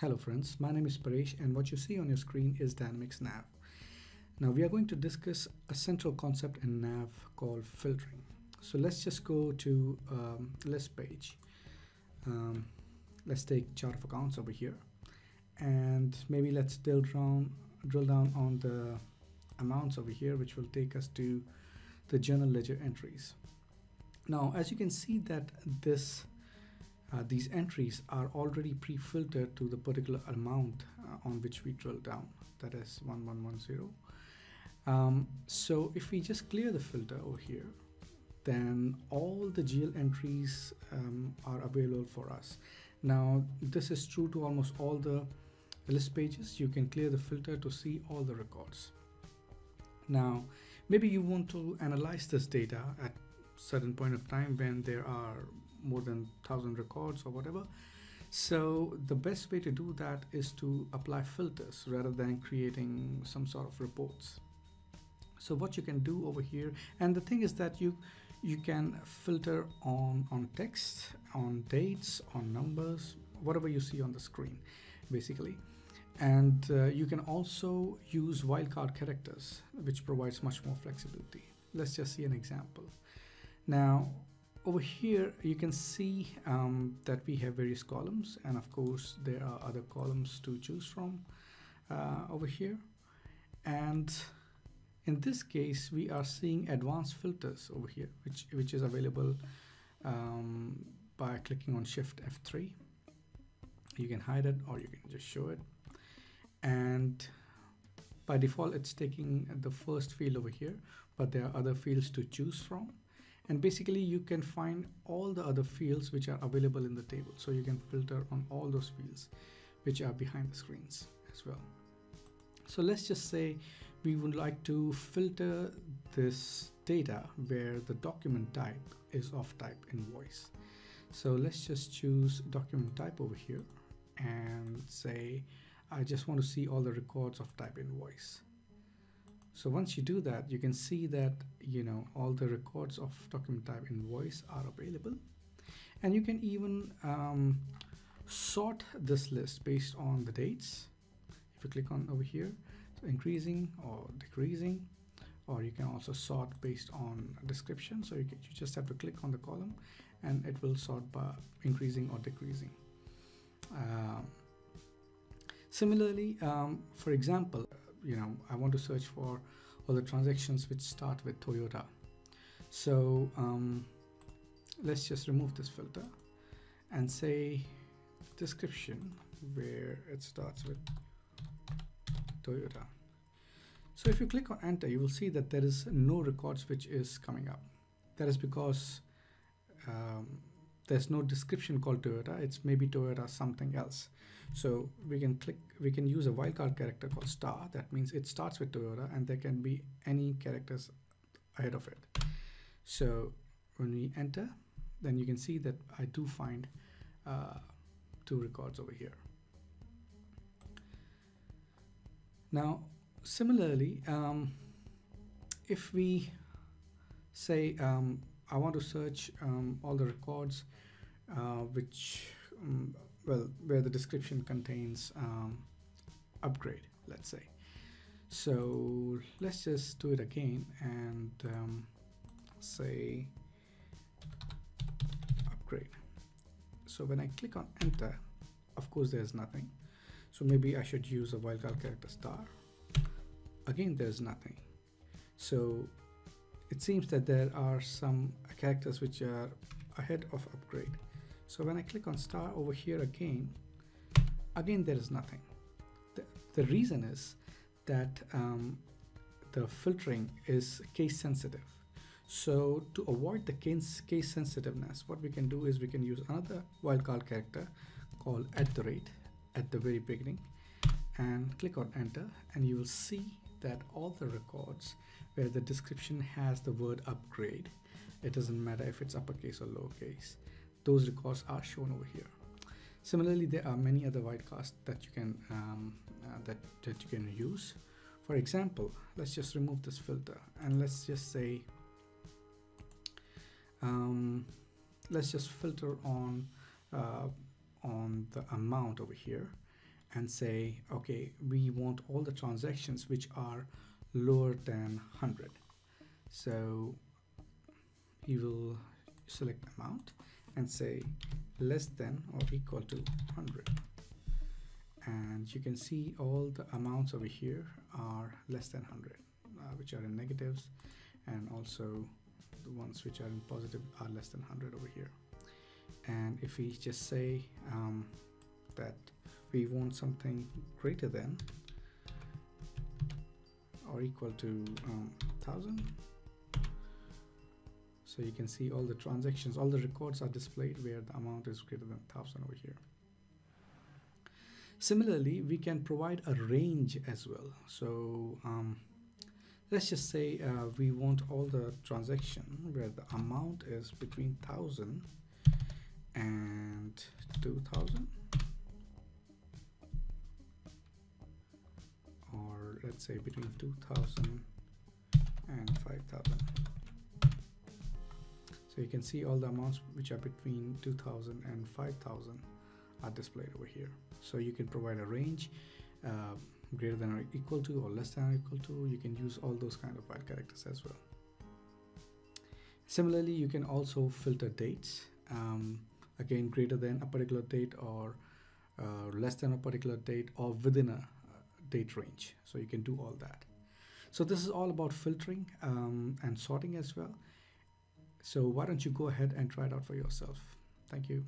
Hello friends, my name is Paresh and what you see on your screen is Dynamics NAV. Now we are going to discuss a central concept in NAV called filtering. So let's just go to list page. Let's take chart of accounts over here and maybe let's drill down on the amounts over here, which will take us to the journal ledger entries. Now as you can see that these entries are already pre-filtered to the particular amount on which we drill down, that is 1110. So if we just clear the filter over here, then all the GL entries are available for us. Now this is true to almost all the list pages. You can clear the filter to see all the records. Now maybe you want to analyze this data at certain point of time when there are more than 1,000 records or whatever. So the best way to do that is to apply filters rather than creating some sort of reports. So what you can do over here, and the thing is that you can filter on text, on dates, on numbers, whatever you see on the screen basically. And you can also use wildcard characters, which provides much more flexibility. Let's just see an example. Now over here you can see that we have various columns, and of course there are other columns to choose from over here. And in this case we are seeing advanced filters over here, which is available by clicking on Shift F3. You can hide it or you can just show it, and by default it's taking the first field over here, but there are other fields to choose from. And basically you can find all the other fields which are available in the table. So you can filter on all those fields which are behind the screens as well. So let's just say we would like to filter this data where the document type is of type invoice. So let's just choose document type over here and say, I just want to see all the records of type invoice. So once you do that, you can see that, you know, all the records of document type invoice are available. And you can even sort this list based on the dates. If you click on over here, so increasing or decreasing, or you can also sort based on description. So you just have to click on the column and it will sort by increasing or decreasing. Similarly, for example, you know, I want to search for all the transactions which start with Toyota. So let's just remove this filter and say description where it starts with Toyota. So if you click on enter, you will see that there is no records which is coming up. That is because there's no description called Toyota. It's maybe Toyota something else. So we can use a wildcard character called star. That means it starts with Toyota and there can be any characters ahead of it. So when we enter, then you can see that I do find two records over here. Now similarly, if we say I want to search all the records where the description contains upgrade, let's say. So let's just do it again and say upgrade. So when I click on enter, of course there's nothing. So maybe I should use a wildcard character star. Again, there's nothing. So it seems that there are some characters which are ahead of upgrade. So when I click on star over here again there is nothing. The reason is that the filtering is case sensitive. So to avoid the case sensitiveness, what we can do is we can use another wildcard character called @ at the very beginning and click on enter, and you will see that all the records where the description has the word upgrade, it doesn't matter if it's uppercase or lowercase, those records are shown over here. Similarly, there are many other wildcards that you can that you can use. For example, let's just remove this filter and let's just say let's just filter on the amount over here, and say, okay, we want all the transactions which are lower than 100. So you will select amount and say less than or equal to 100. And you can see all the amounts over here are less than 100, which are in negatives, and also the ones which are in positive are less than 100 over here. And if we just say that we want something greater than or equal to 1000, so you can see all the transactions, all the records are displayed where the amount is greater than 1000 over here. Similarly, we can provide a range as well. So let's just say we want all the transaction where the amount is between 1000 and 2000, or let's say between 2000 and 5000. So you can see all the amounts which are between 2000 and 5000 are displayed over here. So you can provide a range greater than or equal to or less than or equal to. You can use all those kind of wild characters as well. Similarly, you can also filter dates, again greater than a particular date or less than a particular date or within a date range. So you can do all that. So this is all about filtering and sorting as well. So why don't you go ahead and try it out for yourself. Thank you.